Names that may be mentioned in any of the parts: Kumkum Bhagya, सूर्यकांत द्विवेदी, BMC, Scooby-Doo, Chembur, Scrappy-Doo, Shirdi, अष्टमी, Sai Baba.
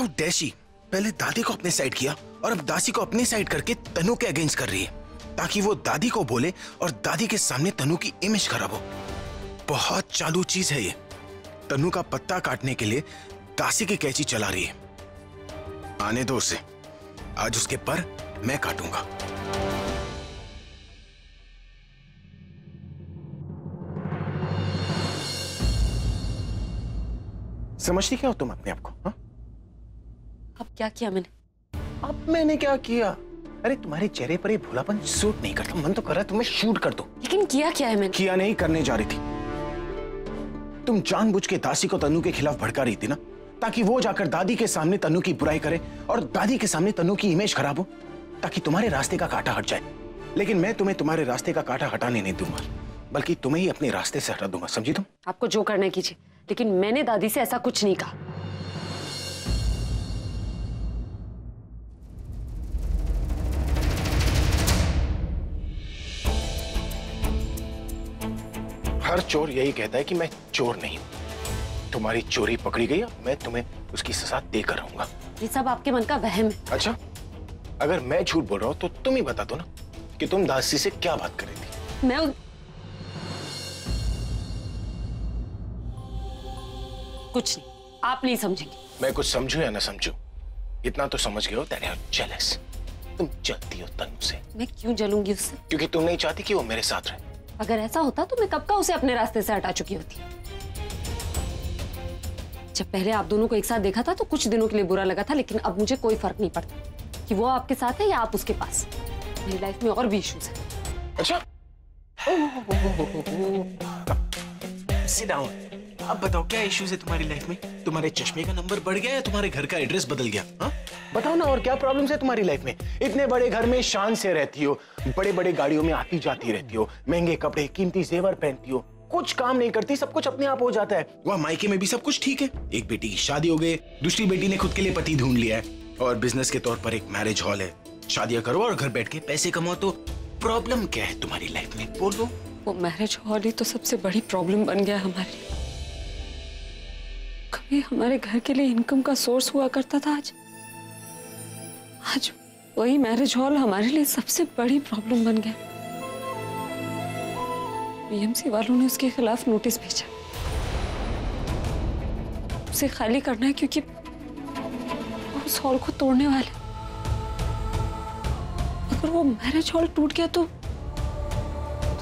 How dare she? पहले दादी को अपने साइड किया और अब दासी को अपने साइड करके तनु के अगेंस्ट कर रही है ताकि वो दादी को बोले और दादी के सामने तनु की इमेज खराब हो। बहुत चालू चीज है ये। तनु का पत्ता काटने के लिए दासी की कैची चला रही है। आने दो उसे, आज उसके पर मैं काटूंगा। समझती क्या हो तुम अपने आप को? हाँ, अब क्या किया मैंने? अब मैंने क्या किया? अरे तुम्हारे चेहरे पर ये भोलापन सूट नहीं करता। मन तो कर रहा है तुम्हें शूट कर दो। लेकिन किया क्या है मैंने? किया नहीं, करने जा रही थी। तुम जानबूझ के दासी को तनु के खिलाफ भड़का रही थी ना, ताकि वो जाकर दादी के सामने तनु की बुराई करे और दादी के सामने तनु की इमेज खराब हो, ताकि तुम्हारे रास्ते का कांटा हट जाए। लेकिन मैं तुम्हें तुम्हारे रास्ते का कांटा हटाने नहीं दूंगा, बल्कि तुम्हें ही अपने रास्ते से हटा दूंगा। समझी तुम? आपको जो करना कीजिए, लेकिन मैंने दादी से ऐसा कुछ नहीं कहा। हर चोर यही कहता है कि मैं चोर नहीं हूं। तुम्हारी चोरी पकड़ी गई है, मैं तुम्हें उसकी सजा देकर रहूंगा। ये सब आपके मन का वहम है। अच्छा, अगर मैं झूठ बोल रहा हूं तो तुम ही बता दो ना कि तुम दासी से क्या बात कर रही थी। मैं कुछ नहीं, आप नहीं समझेंगे। मैं कुछ समझूं या ना समझूं, इतना तो समझ गए हो दैट यू आर जेलस। तुम जलती हो तनु से। मैं क्यों जलूंगी उससे? क्योंकि तुम नहीं चाहती कि वो मेरे साथ रहे। अगर ऐसा होता तो मैं कब का उसे अपने रास्ते से हटा चुकी होती। जब पहले आप दोनों को एक साथ देखा था तो कुछ दिनों के लिए बुरा लगा था, लेकिन अब मुझे कोई फर्क नहीं पड़ता कि वो आपके साथ है या आप उसके पास। मेरी लाइफ में और भी इश्यूज हैं। अच्छा, सिट डाउन। अब बताओ क्या इश्यूज है तुम्हारी लाइफ में? तुम्हारे चश्मे का नंबर बढ़ गया या तुम्हारे घर का एड्रेस बदल गया? हा? बताओ ना, और क्या प्रॉब्लम है तुम्हारी लाइफ में? इतने बड़े घर में शान से रहती हो, बड़े बड़े गाड़ियों में आती जाती रहती हो, महंगे कपड़े कीमती जेवर पहनती हो, कुछ काम नहीं करती, सब कुछ अपने आप हो जाता है। वह मायके में भी सब कुछ ठीक है। एक बेटी की शादी हो गई, दूसरी बेटी ने खुद के लिए पति ढूंढ लिया है और बिजनेस के तौर पर एक मैरिज हॉल है। शादियां करो और घर बैठ के पैसे कमाओ, तो प्रॉब्लम क्या है तुम्हारी लाइफ में? बोलो। वो मैरिज हॉल ही तो सबसे बड़ी प्रॉब्लम बन गया हमारे लिए। कभी हमारे घर के लिए इनकम का सोर्स हुआ करता था, आज वही मैरिज हॉल हमारे लिए सबसे बड़ी प्रॉब्लम बन गया। बीएमसी वालों ने उसके खिलाफ नोटिस भेजा, उसे खाली करना है क्योंकि उस हॉल को तोड़ने वाले। अगर वो मैरिज हॉल टूट गया तो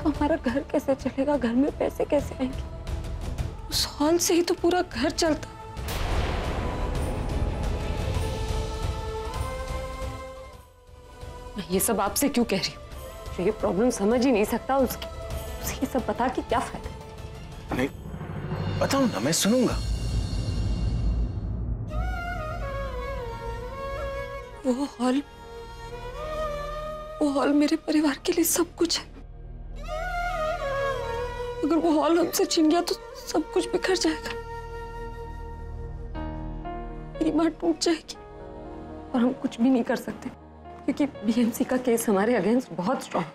हमारा घर कैसे चलेगा? घर में पैसे कैसे आएंगे? उस हॉल से ही तो पूरा घर चलता। मैं ये सब आपसे क्यों कह रही हूँ? तो ये प्रॉब्लम समझ ही नहीं सकता उसे ये सब बता के क्या फायदा? नहीं, बताओ ना, मैं सुनूंगा। वो हॉल मेरे परिवार के लिए सब कुछ है। अगर वो हॉल हमसे छीन गया तो सब कुछ बिखर जाएगा। मेरी मां टूट जाएगी और हम कुछ भी नहीं कर सकते क्योंकि बीएमसी का केस हमारे अगेंस्ट बहुत स्ट्रॉन्ग है।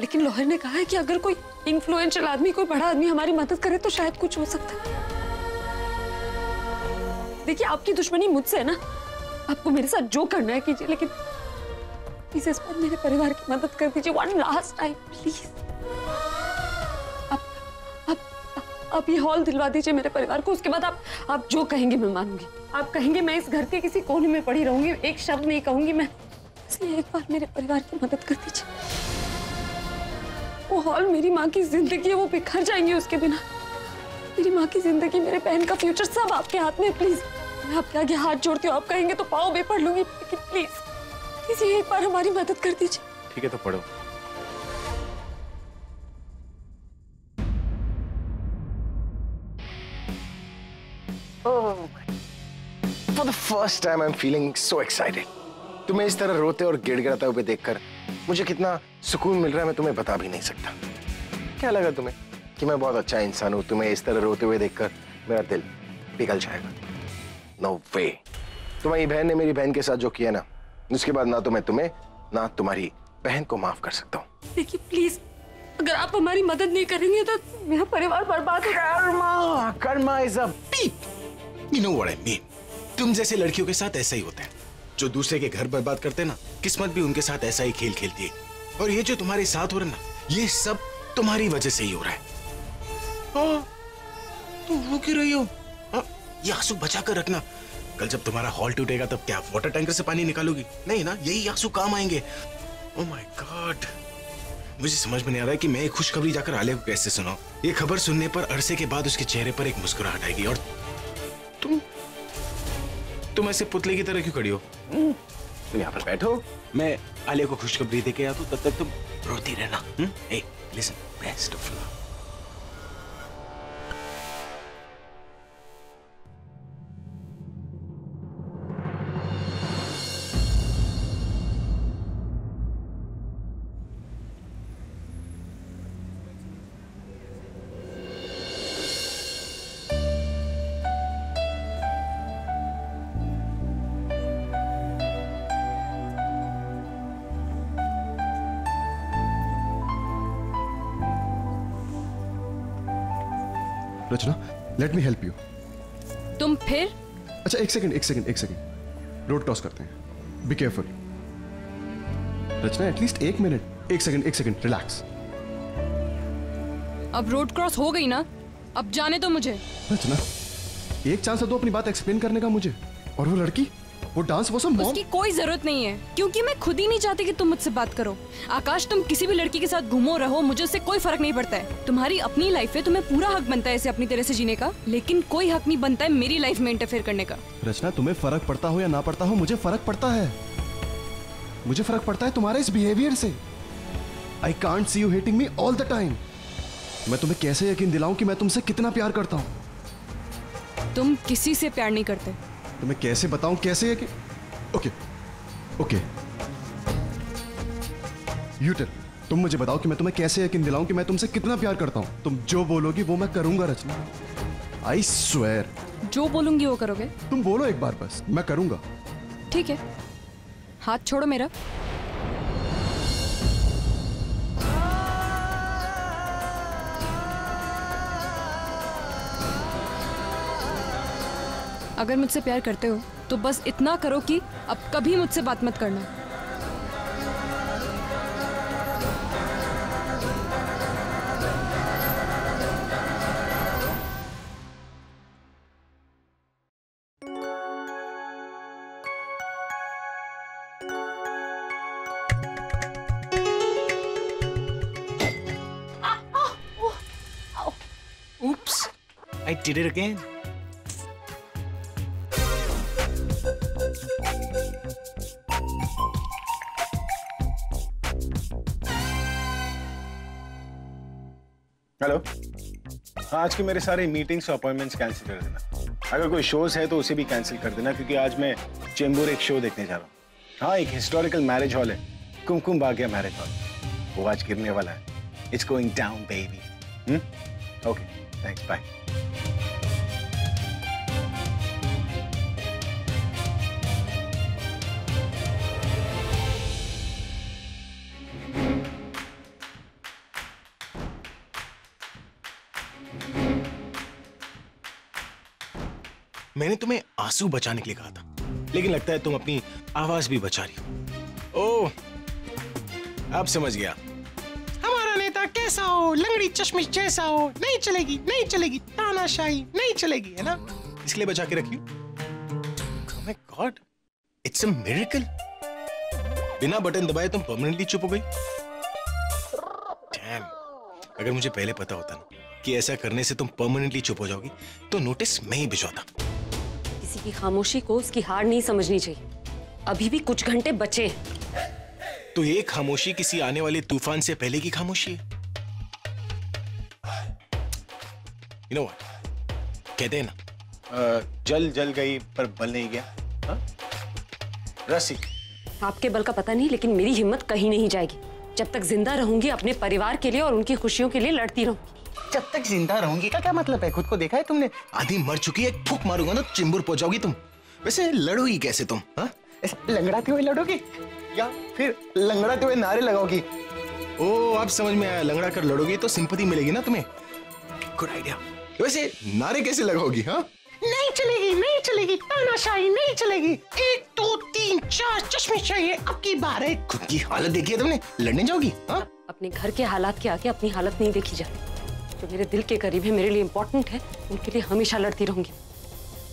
लेकिन लॉयर ने कहा है कि अगर कोई इन्फ्लुएंशियल आदमी, कोई बड़ा आदमी हमारी मदद करे तो शायद कुछ हो सकता है। देखिए, आपकी दुश्मनी मुझसे है ना, आपको मेरे साथ जो करना है कीजिए, लेकिन प्लीज इस बार मेरे परिवार की मदद कर दीजिए। वन लास्ट टाइम प्लीज आप ये हॉल दिलवा दीजिए मेरे परिवार को। उसके बाद आप जो कहेंगे मैं मानूंगी। आप कहेंगे मैं इस घर के किसी कोने में पड़ी रहूंगी, एक शब्द नहीं कहूंगी मैं। इसलिए एक बार मेरे परिवार की मदद कर दीजिए। वो हॉल मेरी माँ की जिंदगी है, वो बिखर जाएंगे उसके बिना। मेरी माँ की जिंदगी, मेरे बहन का फ्यूचर सब आपके हाथ में। प्लीज मैं आपके आगे हाथ जोड़ती हूँ। आप कहेंगे तो पाओ भी पढ़ लूंगी, लेकिन प्लीज प्लीज एक बार हमारी मदद कर दीजिए। ठीक है, तो पढ़ो। For the first time I'm feeling so excited. तुम्हें इस तरह रोते और गिड़गिड़ाते हुए देखकर मुझे कितना सुकून मिल रहा है मैं तुम्हें बता भी नहीं सकता। क्या लगा तुम्हें कि मैं बहुत अच्छा इंसान हूँ? तुम्हें इस तरह रोते हुए देखकर मेरा दिल पिघल जाएगा। No way. तुम्हारी बहन ने मेरी बहन के साथ जो किया ना, उसके बाद ना तो मैं तुम्हें ना तुम्हारी बहन को माफ कर सकता हूँ। देखिए प्लीज, अगर आप हमारी मदद नहीं करेंगे तो मेरा परिवार बर्बाद। Karma is a beep, you know what I mean. तुम जैसे लड़कियों के साथ ऐसा ही होता है। जो दूसरे के घर बर्बाद करते ना, किस्मत भी उनके साथ ऐसा ही खेल खेलती है। और ये जो तुम्हारे साथ हो रहा ना, ये सब तुम्हारी वजह से ही हो रहा है। तुम रो क्यों रही हो? ये आंसू बचा कर रखना, कल जब तुम्हारा हॉल टूटेगा तब क्या वाटर टैंकर से पानी निकालोगी? नहीं ना, यही आंसू काम आएंगे। ओह माय गॉड, मुझे समझ में नहीं आ रहा है कि मैं खुशखबरी जाकर आलिया को कैसे सुनाऊं। ये खबर सुनने पर अरसे के बाद उसके चेहरे पर एक मुस्कुराहट आएगी। और तुम ऐसे पुतले की तरह क्यों खड़ी हो? तुम यहाँ पर बैठो, मैं आलिया को खुशखबरी देके आता हूँ, तब तक तुम रोती रहना। Hey, listen, best of luck. Rachna, let me help you. तुम फिर? अच्छा एक सेकंड, रोड क्रॉस करते हैं, बी केयरफुल। रचना एटलीस्ट एक मिनट, एक सेकंड, रिलैक्स। अब रोड क्रॉस हो गई ना, अब जाने दो मुझे। रचना, एक चांस दो अपनी बात एक्सप्लेन करने का मुझे। और वो लड़की, वो डांस, वो सब मॉम? उसकी कोई जरूरत नहीं है, क्योंकि मैं खुद ही नहीं चाहती कि तुम मुझसे बात करो। आकाश, तुम किसी भी लड़की के साथ घूमो रहो, मुझे उससे कोई फर्क नहीं पड़ता है। तुम्हारी अपनी लाइफ है, तुम्हें पूरा हक बनता है इसे अपनी तरह से जीने का, लेकिन कोई हक नहीं बनता है मेरी लाइफ में इंटरफेयर करने का। रचना, तुम्हें फर्क पड़ता हो या ना पड़ता हो, मुझे फर्क पड़ता है। मुझे फर्क पड़ता है तुम्हारे इस बिहेवियर से। I can't see you hating me all the time. मैं तुम्हें कैसे यकीन दिलाऊं कि मैं तुमसे कितना प्यार करता हूँ? तुम किसी से प्यार नहीं करते। तो मैं कैसे बताऊं कैसे? ओके, यू टेल, तुम मुझे बताओ कि मैं तुम्हें कैसे यकीन दिलाऊं कि मैं तुमसे कितना प्यार करता हूं। तुम जो बोलोगी वो मैं करूंगा रचना, आई स्वेयर। जो बोलूंगी वो करोगे? तुम बोलो एक बार बस, मैं करूंगा। ठीक है, हाथ छोड़ो मेरा। अगर मुझसे प्यार करते हो तो बस इतना करो कि अब कभी मुझसे बात मत करना। Oops, I did it again. Hello, आज के मेरे सारे मीटिंग्स और अपॉइंटमेंट्स कैंसिल कर देना। अगर कोई शोज है तो उसे भी कैंसिल कर देना, क्योंकि आज मैं चेंबूर एक शो देखने जा रहा हूँ। हाँ, एक हिस्टोरिकल मैरिज हॉल है, कुमकुम भाग्या मैरिज हॉल, वो आज गिरने वाला है। It's going down baby. Okay, thanks, bye. मैंने तुम्हें आंसू बचाने के लिए कहा था, लेकिन लगता है तुम अपनी आवाज भी बचा रही हो। ओह, अब समझ गया। हमारा नेता कैसा हो, लंगड़ी चश्मिश जैसा हो। नहीं चलेगी, नहीं चलेगी, तानाशाही नहीं चलेगी, है ना? इसलिए बचा के रखी। Oh my God, it's a miracle। बिना बटन दबाए तुम परमानेंटली चुप हो गई। Damn, अगर मुझे पहले पता होता ना कि ऐसा करने से तुम परमानेंटली चुप हो जाओगी, तो नोटिस मैं ही भिजवाता। की खामोशी को उसकी हार नहीं समझनी चाहिए। अभी भी कुछ घंटे बचे। तो ये खामोशी किसी आने वाले तूफान से पहले की खामोशी है। You know what? कहते हैं ना, जल गई पर बल नहीं गया। हा? रसी, आपके बल का पता नहीं, लेकिन मेरी हिम्मत कहीं नहीं जाएगी। जब तक जिंदा रहूंगी अपने परिवार के लिए और उनकी खुशियों के लिए लड़ती रहूंगी। जब तक जिंदा रहूंगी का क्या मतलब है? खुद को देखा है तुमने? आधी मर चुकी है, फूक मारूंगा ना चिंबूर पहुंचाओगी तुम। वैसे लड़ोगी कैसे तुम? हाँ, लंगड़ाते हुए लड़ोगी या फिर लंगड़ाते हुए नारे लगाओगी? ओह, अब समझ में आया, लंगड़ा कर लड़ोगी तो सिंपैथी मिलेगी ना तुम्हें। Good idea. वैसे नारे कैसे लगाओगी? हाँ, नहीं चलेगी, नहीं चलेगी, तानाशाही नहीं चलेगी। 1 2 3 4 चश्मे चाहिए। अब की बार है, खुद की हालत देखी है तुमने, लड़ने जाओगी? हाँ, अपने घर के हालात के आगे अपनी हालत नहीं देखी जाती। जो मेरे दिल के करीब है, मेरे लिए इम्पोर्टेंट है, उनके लिए हमेशा लड़ती रहूंगी।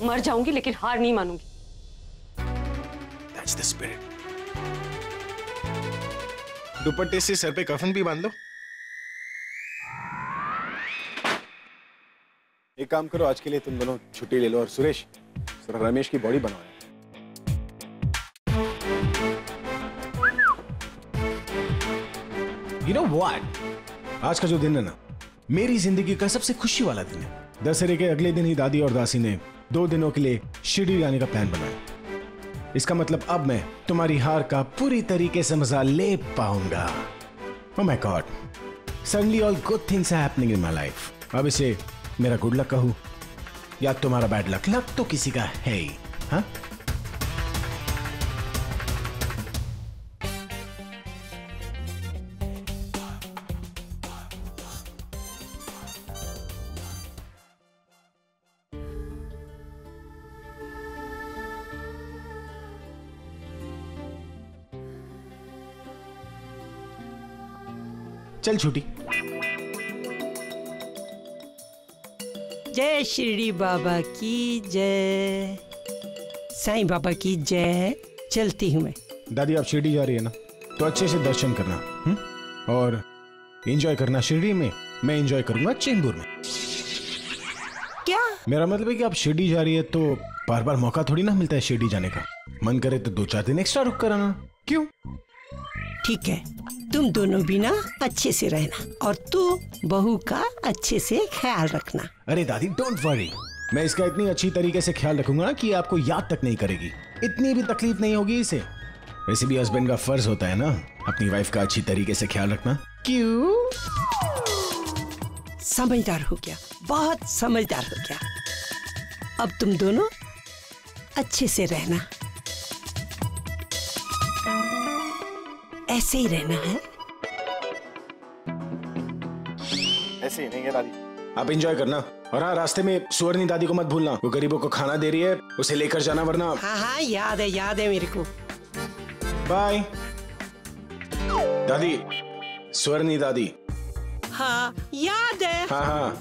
मर जाऊंगी लेकिन हार नहीं मानूंगी। That's the spirit. दुपट्टे से सर पे कफन भी बांध लो। एक काम करो, आज के लिए तुम दोनों छुट्टी ले लो और सुरेश सर रमेश की बॉडी बनाओ। You know what? आज का जो दिन है ना, मेरी जिंदगी का सबसे खुशी वाला दिन है। दशहरे के अगले दिन ही दादी और दासी ने 2 दिनों के लिए शिरडी जाने का प्लान बनाया। इसका मतलब अब मैं तुम्हारी हार का पूरी तरीके से मजा ले पाऊंगा। Oh my God! Suddenly all good things are happening in my life. अब इसे मेरा गुड लक कहूं या तुम्हारा बैड लक? लक तो किसी का है ही। हाँ, चल छोटी। जय शिरडी बाबा की जय, साईं बाबा की जय। चलती हूँ मैं। दादी, आप शिरडी जा रही है ना, तो अच्छे से दर्शन करना और एंजॉय करना। शिरडी में मैं एंजॉय करूंगा चेंबूर में। क्या? मेरा मतलब है कि आप शिरडी जा रही है तो बार बार मौका थोड़ी ना मिलता है शिरडी जाने का। मन करे तो 2-4 दिन एक्स्ट्रा रुक कर आना। क्यों? ठीक है, तुम दोनों भी ना अच्छे से रहना और तू बहू का अच्छे से ख्याल रखना। अरे दादी, डोंट वरी, मैं इसका इतनी अच्छी तरीके से ख्याल रखूंगा कि आपको याद तक नहीं करेगी, इतनी भी तकलीफ नहीं होगी इसे। वैसे भी हस्बैंड का फर्ज होता है ना अपनी वाइफ का अच्छी तरीके से ख्याल रखना। क्यों? समझदार हो गया, बहुत समझदार हो गया। अब तुम दोनों अच्छे से रहना, ऐसे ही रहना है। ऐसे ही नहीं है दादी, आप एंजॉय करना। और हाँ, रास्ते में सुवर्णी दादी को मत भूलना, वो गरीबों को खाना दे रही है, उसे लेकर जाना वरना। हाँ हाँ, याद है, याद है मेरे को। बाय दादी, सुवर्णी दादी। हाँ याद है। हाँ हाँ,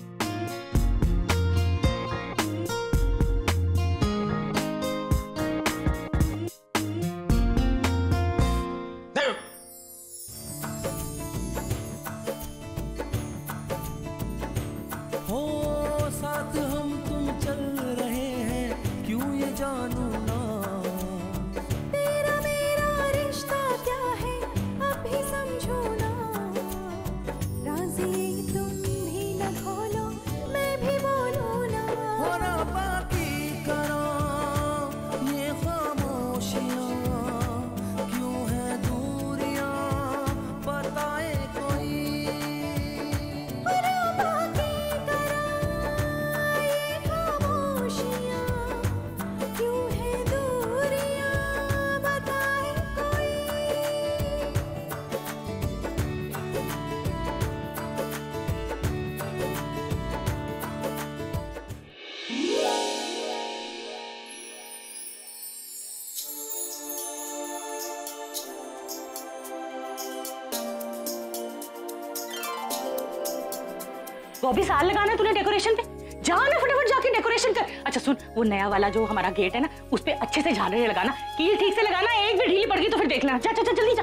वो भी साल लगाना है तूने डेकोरेशन पे। जा ना, फटाफट जाके डेकोरेशन कर। अच्छा सुन, वो नया वाला जो हमारा गेट है ना, उस पे अच्छे से झालरें लगाना, कील ठीक से लगाना, एक भी ढीली पड़ गई तो फिर देख लेना। जा जा जा, जल्दी जा।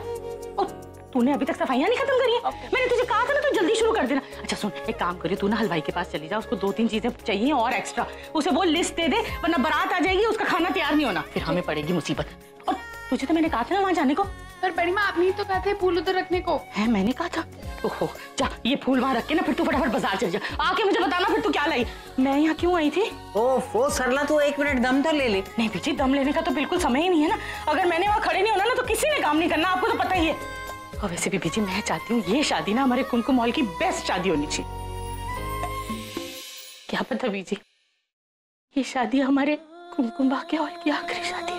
और तूने अभी तक सफाइयां नहीं खत्म करी है। मैंने तुझे कहा था ना तू जल्दी शुरू कर देना। अच्छा सुन, एक काम करियो, तू ना हलवाई के पास चली जा, उसको 2-3 चीजें चाहिए और एक्स्ट्रा, उसे वो लिस्ट दे दे, वरना बारात आ जाएगी, उसका खाना तैयार नहीं होना, फिर हमें पड़ेगी मुसीबत। और तुझे तो मैंने कहा था ना वहाँ जाने को। पर परिमा, आपने ही तो कहा था फूल उधर रखने को। है, मैंने कहा था? ओहो, जा ये फूल वहाँ रख के ना, फिर तू फटाफट बाजार चल जा, आके मुझे बताना फिर तू क्या लाई। मैं यहाँ क्यों आई थी? ओफो सरला, तू 1 मिनट दम तो ले ले। नहीं बीजी, दम लेने का तो बिल्कुल समय ही नहीं है ना। अगर मैंने वहाँ खड़े नहीं होना ना, तो किसी ने काम नहीं करना, आपको तो पता ही है। और वैसे भी बीजी, मैं चाहती हूँ ये शादी ना हमारे कुमकुम मॉल की बेस्ट शादी होनी चाहिए। क्या पता बीजी, ये शादी हमारे कुमकुम भाग्य हॉल की आखिरी शादी।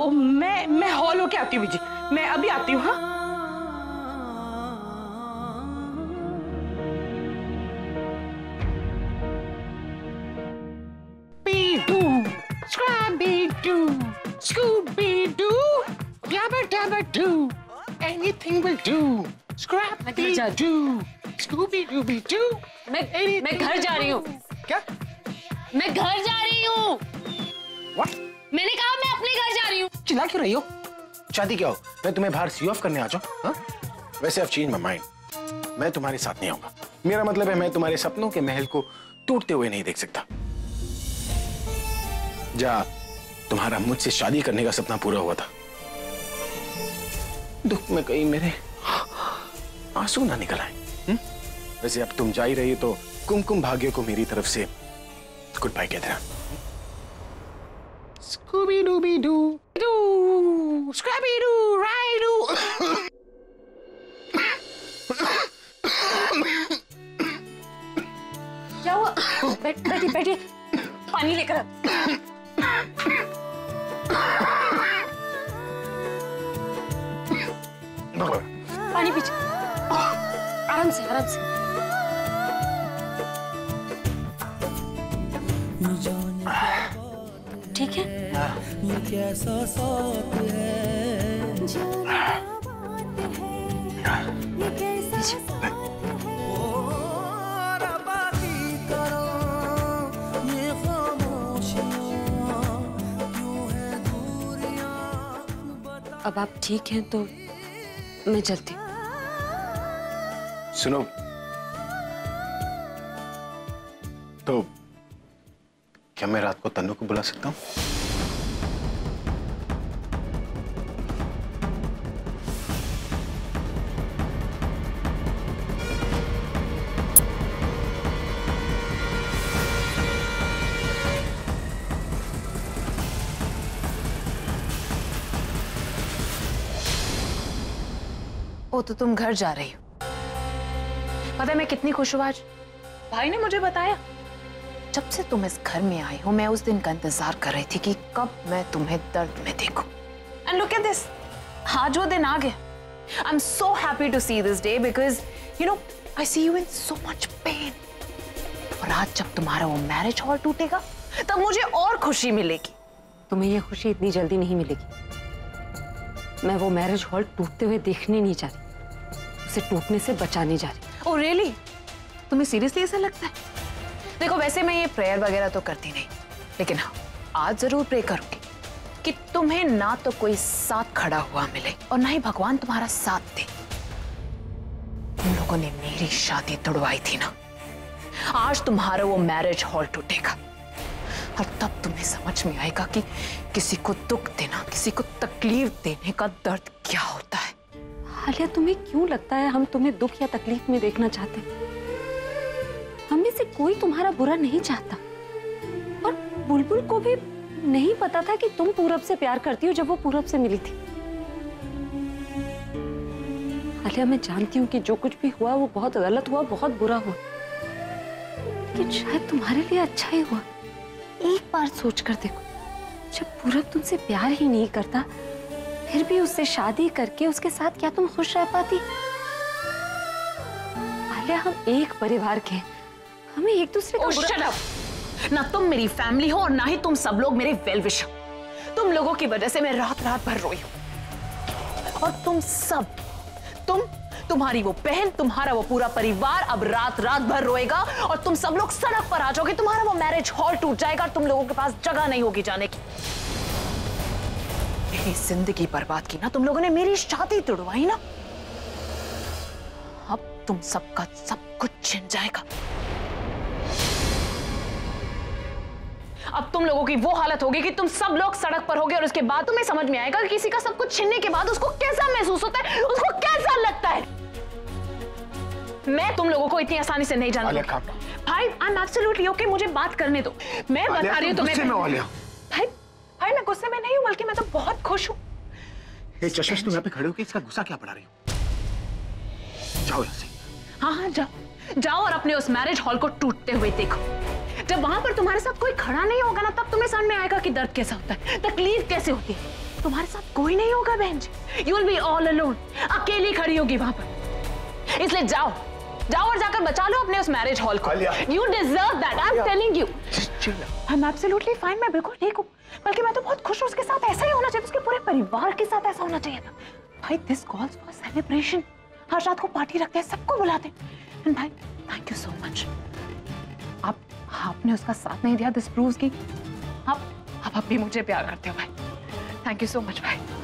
ओ, मैं हॉल होके आती हूँ बीजी, मैं अभी आती हूँ। हाँ do. Scooby-Doo, Yabba-Dabba-Doo, anything will do. Scrappy-Doo, Scooby-Dooby-Doo. मैं घर जा रही हूँ. क्या? मैं घर जा रही हूँ. What? मैंने कहा मैं अपने घर जा रही हूँ. चिल्ला क्यों रही हो? चाहती क्या हो? मैं तुम्हें बाहर सी ऑफ करने आ जाऊँ? वैसे I've changed my mind. मैं तुम्हारे साथ नहीं आऊँगा. मेरा मतलब है मैं तुम्हारे सपनों के महल को टूटते हुए नहीं देख सकता. जा, तुम्हारा मुझसे शादी करने का सपना पूरा हुआ था. दुख में कहीं मेरे आंसू ना निकल आए. वैसे अब तुम जा ही रही हो तो कुमकुम भाग्य को मेरी तरफ से गुड बाय कह देना. Scooby Dooby do do Scrappy do राई डू. क्या हुआ? बैठिए बैठिए, पानी लेकर पानी पीछे. आराम से आराम से. ठीक है. अब आप ठीक हैं तो मैं चलती. सुनो, तो क्या मैं रात को तन्नू को बुला सकता हूँ? ओ, तो तुम घर जा रही हो. पता है मैं कितनी खुश हूँ आज. भाई ने मुझे बताया. जब से तुम इस घर में आई हो मैं उस दिन का इंतजार कर रही थी कि कब मैं तुम्हें दर्द में देखूं. And look at this, आज वो दिन आ गया. I'm so happy to see this day because you know I see you in so much pain. और आज जब तुम्हारा वो मैरिज हॉल टूटेगा तब मुझे और खुशी मिलेगी. तुम्हें ये खुशी इतनी जल्दी नहीं मिलेगी. मैं वो मैरिज हॉल टूटते हुए देखने नहीं जा रही, उसे टूटने से बचाने जा रही. Oh really? तुम्हें सीरियसली ऐसा लगता है? देखो वैसे मैं ये प्रेयर वगैरह तो करती नहीं, लेकिन हाँ आज जरूर प्रे करूंगी कि तुम्हें ना तो कोई साथ खड़ा हुआ मिले और ना ही भगवान तुम्हारा साथ दे. तुम लोगों ने मेरी शादी तुड़वाई थी ना, आज तुम्हारा वो मैरिज हॉल टूटेगा और तब तुम्हें समझ में आएगा कि किसी को दुख देना, किसी को तकलीफ देने का दर्द क्या होता है. आलिया, तुम्हें क्यों लगता है हम तुम्हें दुख या तकलीफ में देखना चाहते हैं? हम में से कोई तुम्हारा बुरा नहीं चाहता. और बुलबुल को भी नहीं पता था कि तुम पूरब से प्यार करती हो जब वो पूरब से मिली थी. आलिया, मैं जानती हूँ कि जो कुछ भी हुआ वो बहुत गलत हुआ, बहुत बुरा हुआ, लेकिन शायद तुम्हारे लिए अच्छा ही हुआ. एक बार सोच कर देखो, जब पूरब तुमसे प्यार ही नहीं करता फिर भी उससे शादी करके उसके साथ क्या तुम खुश रह पाती? आलिया, हम एक परिवार के हैं, हमें एक दूसरे को बुरा... Shut up! ना तुम मेरी फैमिली हो और ना ही तुम सब लोग मेरे वेल विशर. तुम लोगों की वजह से मैं रात रात भर रोई हूँ. और तुम सब, तुम्हारी वो बहन, तुम्हारा वो पूरा परिवार अब रात रात भर रोएगा और तुम सब लोग सड़क पर आ जाओगे. तुम्हारा वो मैरिज हॉल टूट जाएगा और तुम लोगों के पास जगह नहीं होगी जाने की. मेरी जिंदगी बर्बाद की ना तुम लोगों ने, मेरी शादी तुड़वाई ना. अब तुम सबका सब कुछ छिन जाएगा. अब तुम लोगों की वो हालत होगी कि तुम सब लोग सड़क पर होगे और उसके बाद तुम्हें समझ में आएगा कि किसी का सब कुछ छीनने के बाद उसको कैसा महसूस होता है, उसको कैसा लगता है. मैं तुम लोगों को इतनी आसानी से नहीं जानती. भाई, आई एम एब्सोल्युटली ओके. मुझे बात करने दो. मैं बता रही हूँ तुम्हें. भाई, मैं गुस्से में नहीं हूँ, बल्कि मैं तो बहुत खुश हूँ. चश्मे तुम यहाँ पे खड़े होके इसका गुस्सा क्या बढ़ा रही हो? जाओ यहाँ से. हाँ, जाओ और अपने उस मैरिज हॉल को टूटते हुए देखो. जब वहां पर तुम्हारे साथ कोई खड़ा नहीं होगा ना तब तुम्हें सामने आएगा कि दर्द कैसा होता है, तकलीफ कैसे होती है. तुम्हारे साथ कोई नहीं होगा बहन जी. You will be all alone. अकेली खड़ी होगी वहां पर. इसलिए जाओ और जाकर बचा लो अपने उस मैरिज हॉल को. You deserve that, I am telling you. chill now. I'm absolutely fine. मैं बिल्कुल ठीक हूँ. बल्कि मैं तो बहुत खुश हूँ उसके साथ. ऐसा ही होना चाहिए. उसके पूरे परिवार के साथ ऐसा होना चाहिए था. भाई this calls for celebration. हर रात को पार्टी रखते हैं, सबको बुलाते हैं. And भाई thank you so much. आप आपने उसका साथ नहीं दिया. This proves कि आप भी मुझे प्यार करते हो भाई. Thank you so much भाई.